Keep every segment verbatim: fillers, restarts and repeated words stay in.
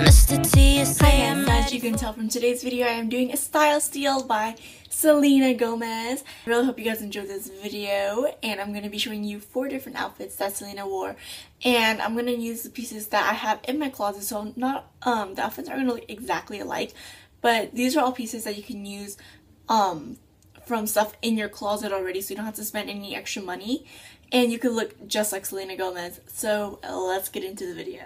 Hi guys, as you can tell from today's video, I am doing a style steal by Selena Gomez. I really hope you guys enjoyed this video, and I'm going to be showing you four different outfits that Selena wore, and I'm going to use the pieces that I have in my closet, so not um the outfits aren't going to look exactly alike, but these are all pieces that you can use um from stuff in your closet already, so you don't have to spend any extra money, and you can look just like Selena Gomez. So let's get into the video.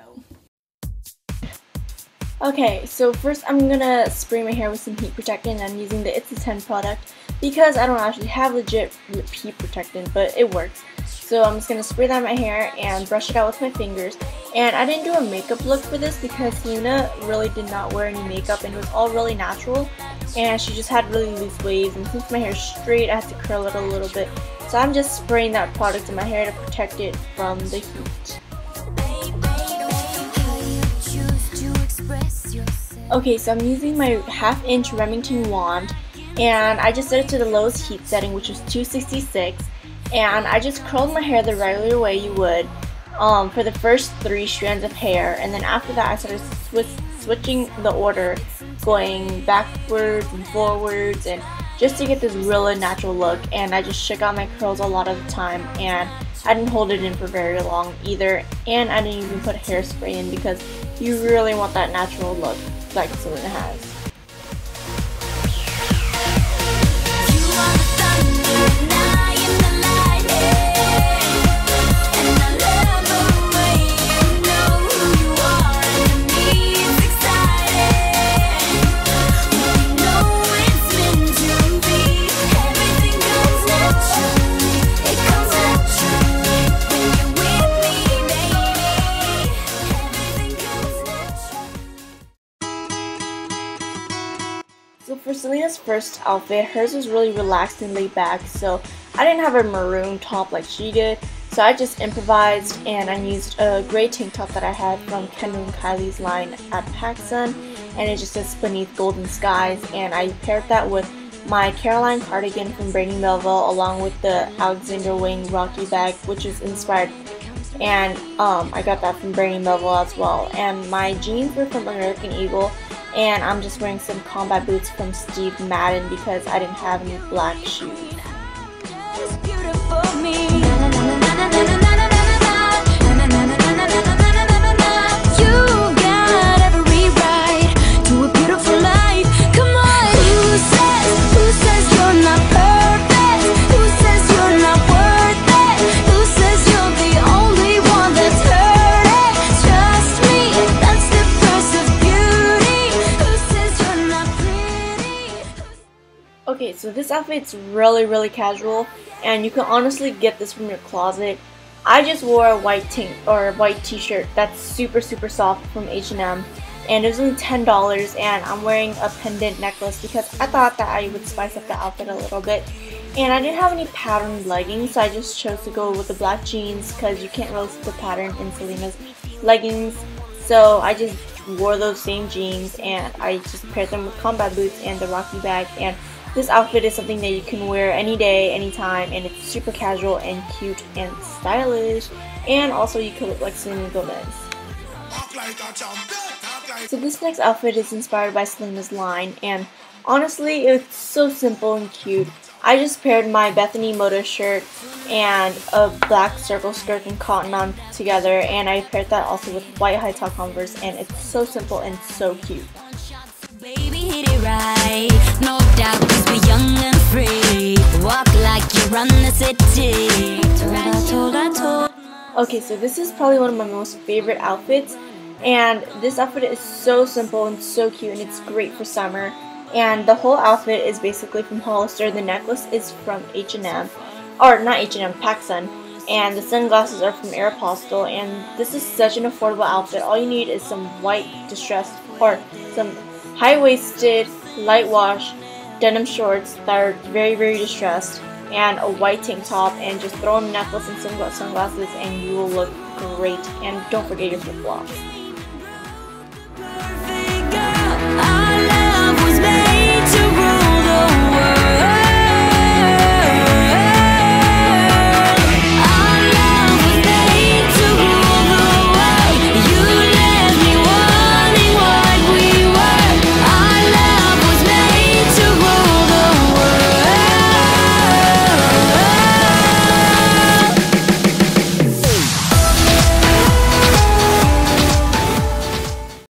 Okay, so first I'm gonna spray my hair with some heat protectant, and I'm using the It's a ten product because I don't actually have legit heat protectant, but it works. So I'm just gonna spray that on my hair and brush it out with my fingers. And I didn't do a makeup look for this because Selena really did not wear any makeup, and it was all really natural, and she just had really loose waves, and since my hair is straight, I had to curl it a little bit. So I'm just spraying that product in my hair to protect it from the heat. Okay, so I'm using my half inch Remington wand, and I just set it to the lowest heat setting, which is two sixty-six, and I just curled my hair the regular way you would um, for the first three strands of hair, and then after that I started sw switching the order, going backwards and forwards, and just to get this really natural look. And I just shook out my curls a lot of the time, and I didn't hold it in for very long either, and I didn't even put hairspray in because you really want that natural look like Selena has. For Selena's first outfit, hers was really relaxed and laid back, so I didn't have a maroon top like she did, so I just improvised, and I used a gray tank top that I had from Kendall and Kylie's line at PacSun, and it just says Beneath Golden Skies, and I paired that with my Caroline Cardigan from Brandy Melville along with the Alexander Wang Rocky bag, which is inspired, and um, I got that from Brandy Melville as well. And my jeans were from American Eagle, and I'm just wearing some combat boots from Steve Madden because I didn't have any black shoes. Okay, so this outfit's really, really casual, and you can honestly get this from your closet. I just wore a white tank or a white t-shirt that's super, super soft from H and M, and it was only ten dollars, and I'm wearing a pendant necklace because I thought that I would spice up the outfit a little bit. And I didn't have any patterned leggings, so I just chose to go with the black jeans because you can't really see the pattern in Selena's leggings. So I just wore those same jeans, and I just paired them with combat boots and the Rocky bag. And this outfit is something that you can wear any day, anytime, and it's super casual and cute and stylish, and also you can look like Selena Gomez. So this next outfit is inspired by Selena's line, and honestly it's so simple and cute. I just paired my Bethany Moto shirt and a black circle skirt and Cotton On together, and I paired that also with white high top Converse, and it's so simple and so cute. Baby, hit it right, no doubt, cause we're young and free. Walk like you run the city. Okay, so this is probably one of my most favorite outfits, and this outfit is so simple and so cute, and it's great for summer. And the whole outfit is basically from Hollister, the necklace is from H and M, or not H and M, PacSun, and the sunglasses are from Aeropostale. And this is such an affordable outfit. All you need is some white distressed or some high-waisted, light wash, denim shorts that are very, very distressed, and a white tank top, and just throw on a necklace and some sunglasses, and you will look great. And don't forget your flip-flops.